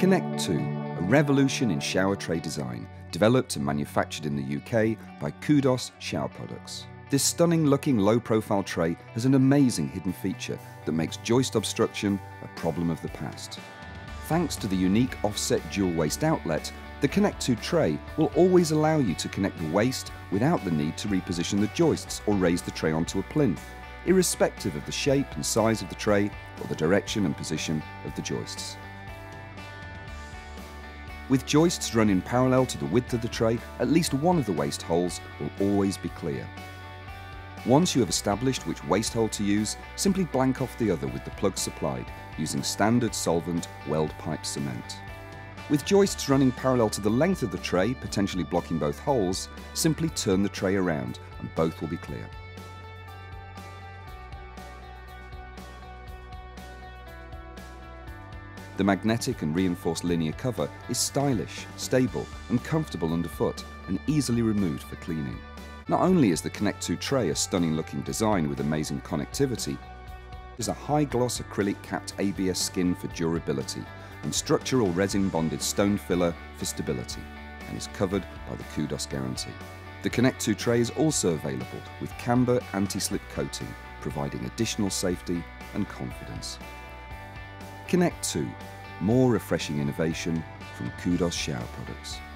Connect2, a revolution in shower tray design, developed and manufactured in the UK by Kudos Shower Products. This stunning-looking low-profile tray has an amazing hidden feature that makes joist obstruction a problem of the past. Thanks to the unique offset dual waste outlet, the Connect2 tray will always allow you to connect the waste without the need to reposition the joists or raise the tray onto a plinth, irrespective of the shape and size of the tray or the direction and position of the joists. With joists run in parallel to the width of the tray, at least one of the waste holes will always be clear. Once you have established which waste hole to use, simply blank off the other with the plug supplied, using standard solvent weld pipe cement. With joists running parallel to the length of the tray, potentially blocking both holes, simply turn the tray around and both will be clear. The magnetic and reinforced linear cover is stylish, stable and comfortable underfoot and easily removed for cleaning. Not only is the Connect2 tray a stunning looking design with amazing connectivity, there's a high-gloss acrylic capped ABS skin for durability and structural resin bonded stone filler for stability, and is covered by the Kudos guarantee. The Connect2 tray is also available with camber anti-slip coating, providing additional safety and confidence. Connect2, more refreshing innovation from Kudos Shower Products.